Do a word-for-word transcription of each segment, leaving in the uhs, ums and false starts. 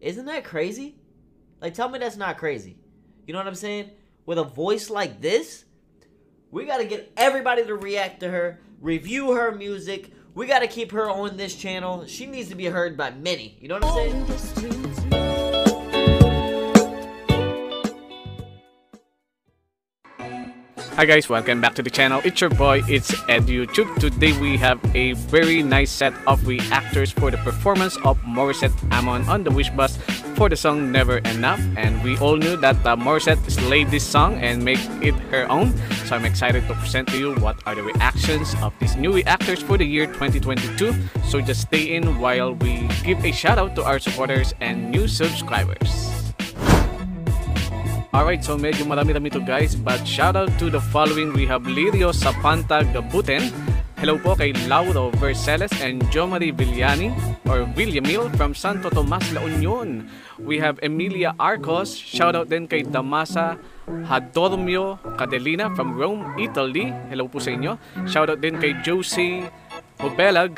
Isn't that crazy? Like, tell me that's not crazy. You know what I'm saying? With a voice like this, we got to get everybody to react to her, review her music. We got to keep her on this channel. She needs to be heard by many. You know what I'm saying? Hi guys, welcome back to the channel. It's your boy, it's Ed YouTube. Today we have a very nice set of reactors for the performance of Morissette Amon on the Wishbus for the song Never Enough. And we all knew that uh, Morissette slayed this song and made it her own. So I'm excited to present to you what are the reactions of these new reactors for the year twenty twenty-two. So just stay in while we give a shout out to our supporters and new subscribers. Alright, so medyo marami-rami to guys, but shoutout to the following. We have Lirio Sapanta Gabuten, hello po kay Lauro Vercelles and Jomari Villiani or Villamil from Santo Tomas la Unión. We have Emilia Arcos, shoutout din kay Damasa Hadormio Catalina from Rome, Italy, hello po sa inyo. Shoutout din kay Josie Obelag,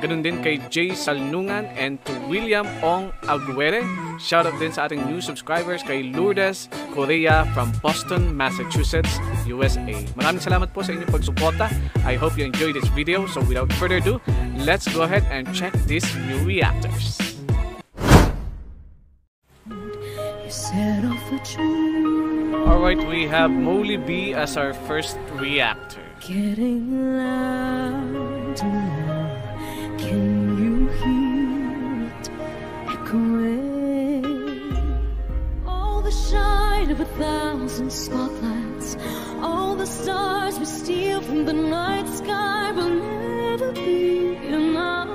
ganun din kay Jay Salnungan and to William Ong Aguere. Shoutout din sa ating new subscribers kay Lourdes Correa from Boston, Massachusetts, U S A. Maraming salamat po sa inyong pagsuporta. I hope you enjoyed this video. So without further ado, let's go ahead and check these new reactors. Alright, we have Moli B as our first reactor. Getting loud tonight. Can you hear it echoing? All the shine of a thousand spotlights, all the stars we steal from the night sky will never be enough,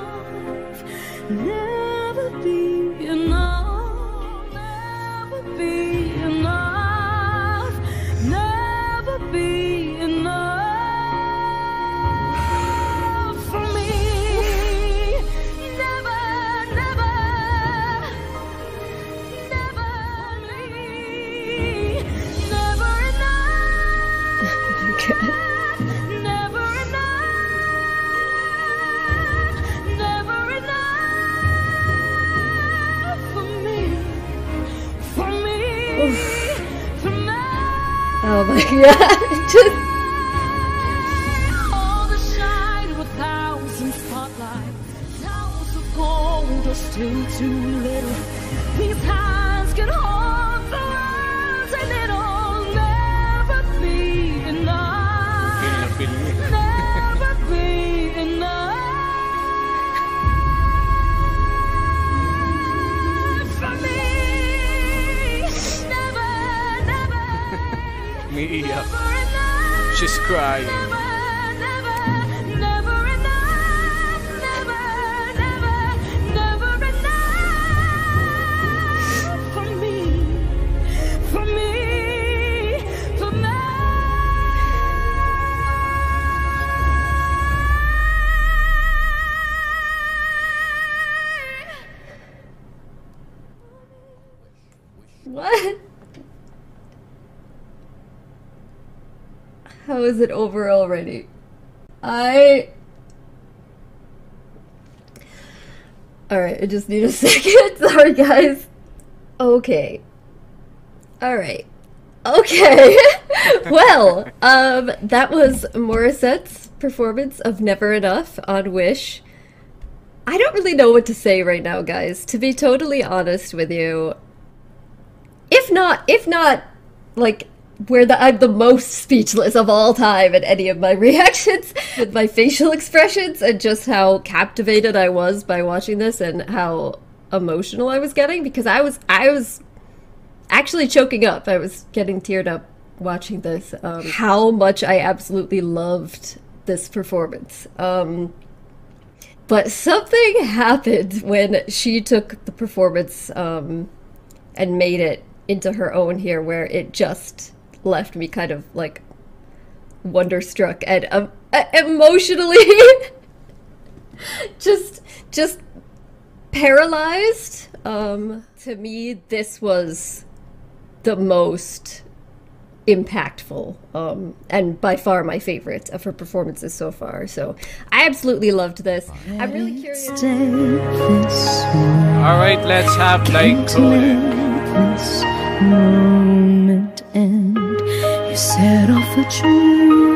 never be enough, never be enough, never be enough. Oh my god! All the shine of a thousand spotlights, towers of gold are still too little. These hands can hold the world, and it'll never be enough. Never be enough for me. Iiyak. She's crying. What? How is it over already? I... Alright, I just need a second. Sorry, guys. Okay. Alright. Okay. Well, um, that was Morissette's performance of Never Enough on Wish. I don't really know what to say right now, guys. To be totally honest with you. If not, if not, like... where the, I'm the most speechless of all time at any of my reactions with my facial expressions and just how captivated I was by watching this and how emotional I was getting, because I was I was actually choking up. I was getting teared up watching this. Um, how much I absolutely loved this performance. Um, but something happened when she took the performance um, and made it into her own here, where it just left me kind of like wonderstruck and um, emotionally just just paralyzed. Um to me, this was the most impactful, um, and by far my favorite of her performances so far. So I absolutely loved this. I'm really curious. All right, let's have like this moment end. You set off a true.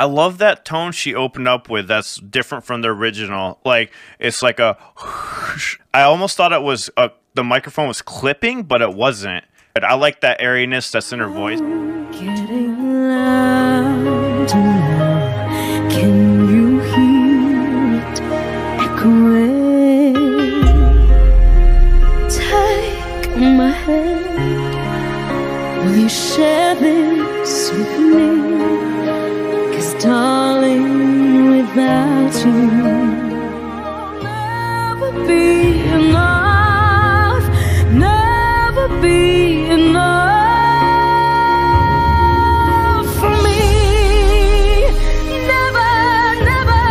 I love that tone she opened up with. That's different from the original. Like it's like a. Whoosh. I almost thought it was a. The microphone was clipping, but it wasn't. But I like that airiness that's in her voice. Getting loud now. Can you hear it echoing? Take my hand. Will you share this with me? 'Cause darling, without you, I'll never be enough. Be enough for me. Never, never,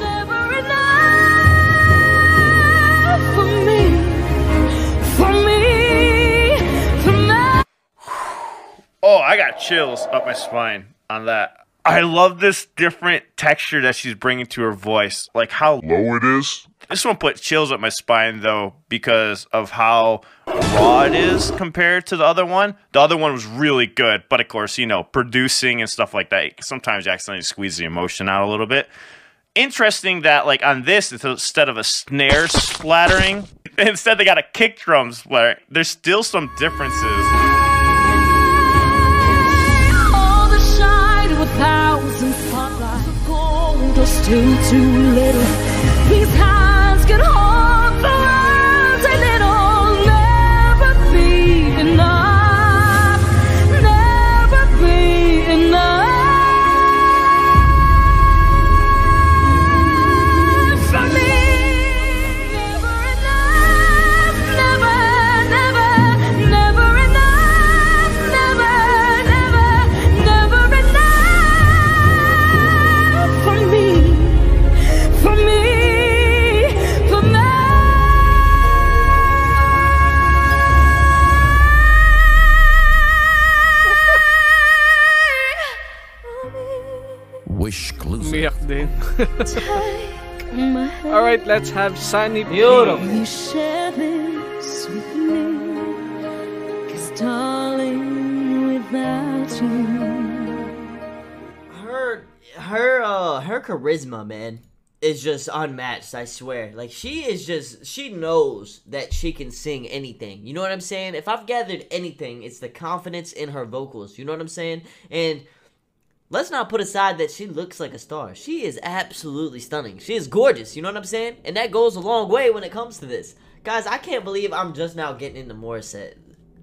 never enough for me. For me, for me. Oh, I got chills up my spine on that. I love this different texture that she's bringing to her voice. Like how low it is. This one put chills up my spine, though, because of how raw it is compared to the other one. The other one was really good, but of course, you know, producing and stuff like that, sometimes you accidentally squeeze the emotion out a little bit. Interesting that, like, on this, instead of a snare splattering, instead they got a kick drum splatter. There's still some differences. All the shine with thousand spotlights of gold are still too little. These hands can hold the world and it'll never be enough, never be enough for me. Never enough, never, never, never enough, never, never, never enough for me, for me. All right, let's have Sunny. Beautiful. You share this with me, 'cause darling, without you. Her, her, uh, her charisma, man, is just unmatched. I swear. Like she is just, she knows that she can sing anything. You know what I'm saying? If I've gathered anything, it's the confidence in her vocals. You know what I'm saying? And let's not put aside that she looks like a star. She is absolutely stunning. She is gorgeous, you know what I'm saying? And that goes a long way when it comes to this. Guys, I can't believe I'm just now getting into Morissette.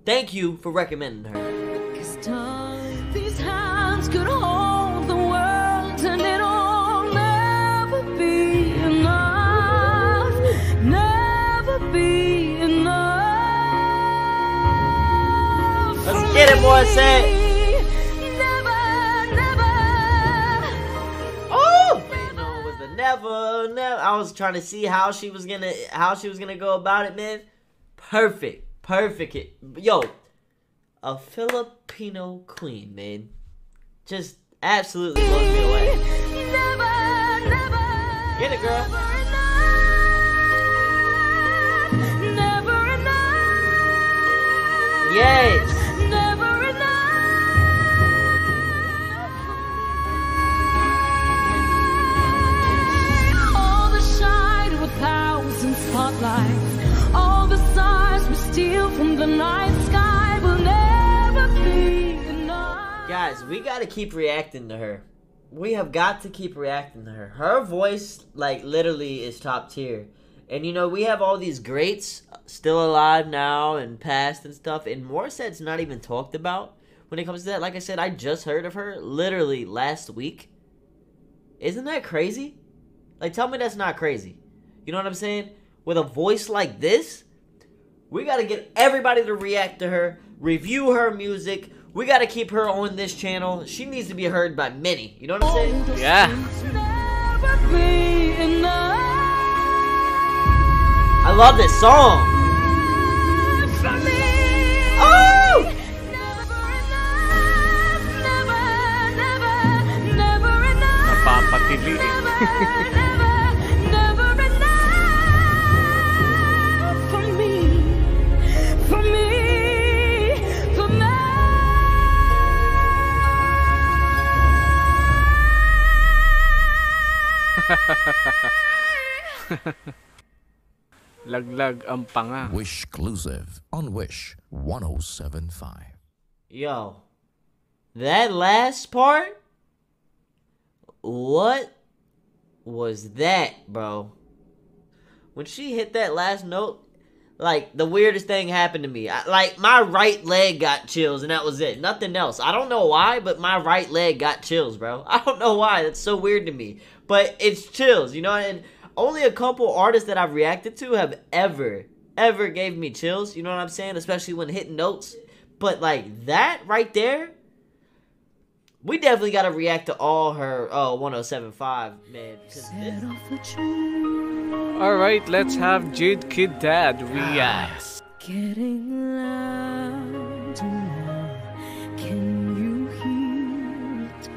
Thank you for recommending her. 'Cause darling, these hands could hold the world and it'll never be enough, never be enough. Let's get it, Morissette. Never, never. I was trying to see how she was gonna, how she was gonna go about it, man. Perfect, perfect. Yo, a Filipino queen, man. Just absolutely blows me away. Never, never. Get it, girl. Never enough. Never enough. Yes. Spotlight. All the stars we steal from the night sky will never be enough. Guys, we gotta keep reacting to her. We have got to keep reacting to her. Her voice, like, literally is top tier. And you know, we have all these greats still alive now and past and stuff. And Morissette's not even talked about when it comes to that. Like I said, I just heard of her literally last week. Isn't that crazy? Like, tell me that's not crazy. You know what I'm saying? With a voice like this, we got to get everybody to react to her, review her music. We got to keep her on this channel. She needs to be heard by many. You know what I'm saying? Yeah. I love this song. Laglag ang panga. Wish exclusive on Wish one oh seven point five. Yo, that last part? What was that, bro? When she hit that last note, like, the weirdest thing happened to me. I, like, my right leg got chills, and that was it. Nothing else. I don't know why, but my right leg got chills, bro. I don't know why. That's so weird to me. But it's chills, you know? And only a couple artists that I've reacted to have ever, ever gave me chills. You know what I'm saying? Especially when hitting notes. But, like, that right there, we definitely got to react to all her oh, one oh seven point five, man. All right, let's have Jude Kid Dad react. Getting loud now. Can you hear it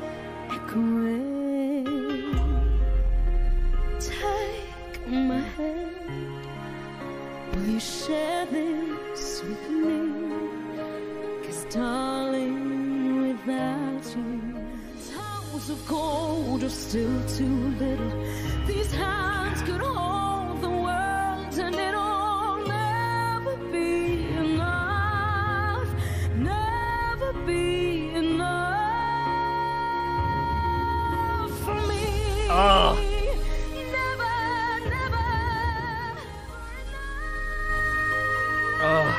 echoing? Take my hand. Will you share this with me? Cause darling, without you, towns of gold are still too little. These hands could hold the world, and it'll never be enough. Never be enough for me. Oh. Never, never. Oh.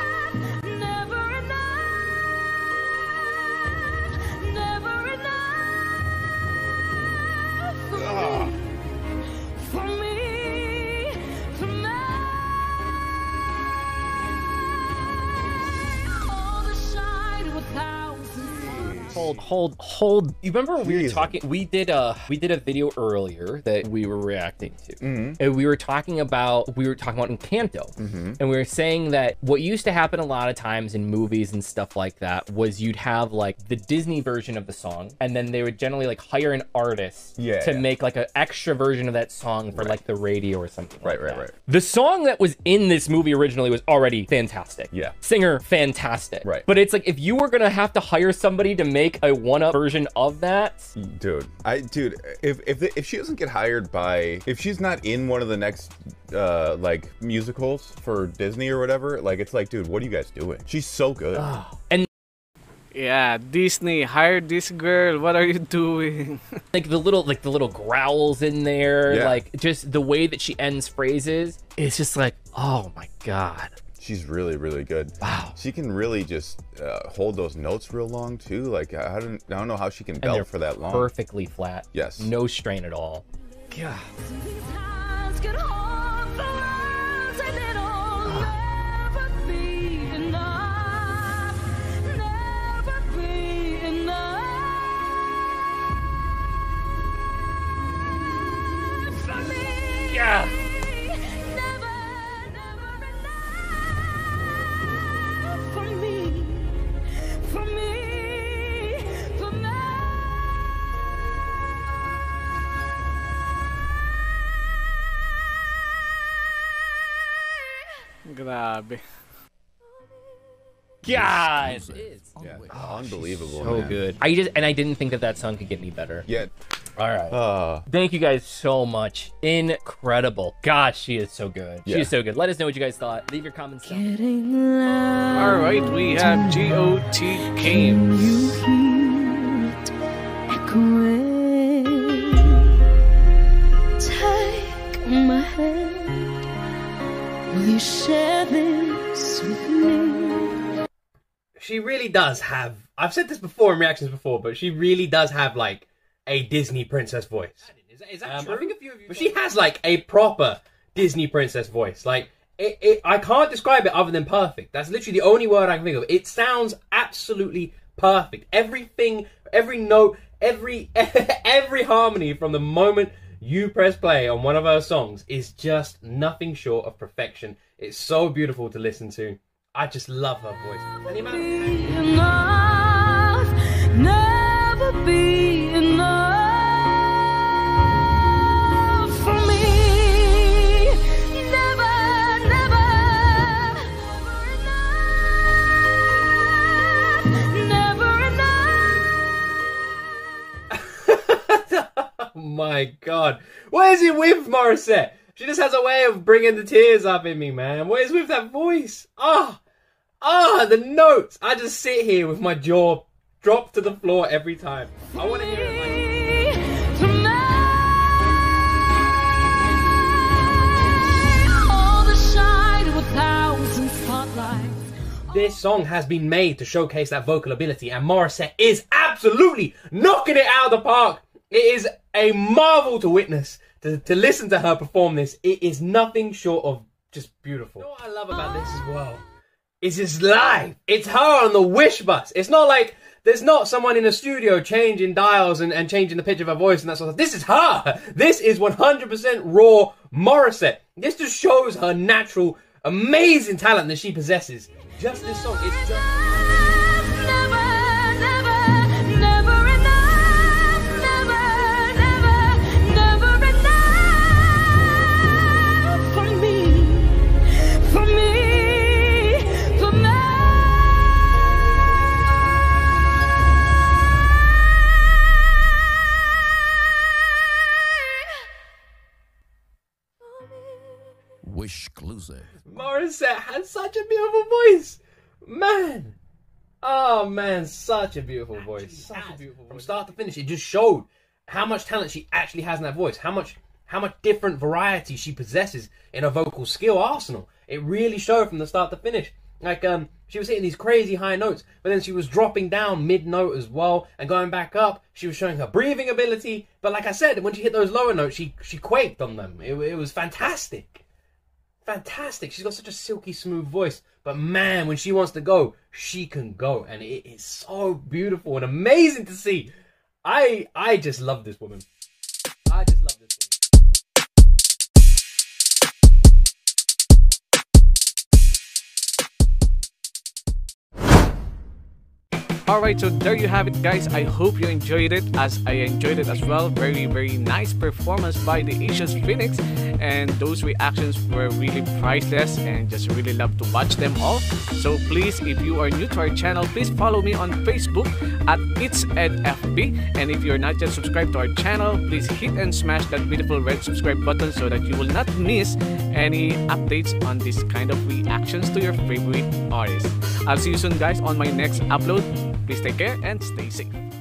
Hold, hold, hold. You remember when we were talking, we did a, we did a video earlier that we were reacting to. Mm-hmm. And we were talking about, we were talking about Encanto. Mm-hmm. And we were saying that what used to happen a lot of times in movies and stuff like that was you'd have like the Disney version of the song. And then they would generally like hire an artist yeah, to yeah. make like an extra version of that song for right. like the radio or something. Right, like right, that. right. The song that was in this movie originally was already fantastic. Yeah. Singer, fantastic. Right. But it's like, if you were going to have to hire somebody to make Make a one-up version of that, dude. I, dude, if if the, if she doesn't get hired by, if she's not in one of the next uh like musicals for Disney or whatever, like it's like, dude, what are you guys doing? She's so good. Oh. And yeah, Disney hired this girl. What are you doing? Like the little, like the little growls in there, yeah. like just the way that she ends phrases. It's just like, oh my god. She's really, really good. Wow. She can really just uh, hold those notes real long too. Like I don't, I don't know how she can belt for that long. Perfectly flat. Yes. No strain at all. Yeah. Yeah. Grabe. Guys, it's yeah. oh, unbelievable. So man. good. I just and I didn't think that that song could get any better. Yeah. All right. Uh, Thank you guys so much. Incredible. Gosh, she is so good. Yeah. She is so good. Let us know what you guys thought. Leave your comments down. All right, we have G O T games. Take my hand. Will you share this with me? She really does have, I've said this before in reactions before, but she really does have like a Disney princess voice. Is that, is that um, true? I think a few of you but she has like a proper Disney princess voice. Like, it, it, I can't describe it other than perfect. That's literally the only word I can think of. It sounds absolutely perfect. Everything, every note, every every harmony from the moment you press play on one of her songs is just nothing short of perfection. It's so beautiful to listen to. I just love her voice. Never be enough, never be enough. my God. What is it with Morissette? She just has a way of bringing the tears up in me, man. What is with that voice? Ah, oh, ah, oh, the notes. I just sit here with my jaw dropped to the floor every time. I want to hear it. Like this song has been made to showcase that vocal ability, and Morissette is absolutely knocking it out of the park. It is a marvel to witness, to, to listen to her perform this. It is nothing short of just beautiful. You know what I love about this as well? It's just live. It's her on the Wishbus. It's not like there's not someone in a studio changing dials and, and changing the pitch of her voice and that sort of stuff. This is her. This is one hundred percent raw Morissette. This just shows her natural, amazing talent that she possesses. Just this song, it's just... Never, never, never enough, never, never, never enough for me, for me, for me. Wishclusive. Morissette had such a beautiful voice. Man. Oh, man. Such a beautiful voice. Such a beautiful voice. From start to finish, it just showed how much talent she actually has in that voice. How much how much different variety she possesses in her vocal skill arsenal. It really showed from the start to finish. Like, um, she was hitting these crazy high notes, but then she was dropping down mid-note as well and going back up. She was showing her breathing ability. But like I said, when she hit those lower notes, she, she quaked on them. It, it was fantastic. Fantastic. She's got such a silky smooth voice, but man, when she wants to go, she can go, and it is so beautiful and amazing to see. I I just love this woman. I just love this woman. Alright, so there you have it, guys. I hope you enjoyed it as I enjoyed it as well. Very, very nice performance by the Asia's Phoenix. And those reactions were really priceless, and just really love to watch them all. So please, if you are new to our channel, please follow me on Facebook at It's Ed F B. And if you're not yet subscribed to our channel, please hit and smash that beautiful red subscribe button so that you will not miss any updates on this kind of reactions to your favorite artists. I'll see you soon, guys, on my next upload. Please take care and stay safe.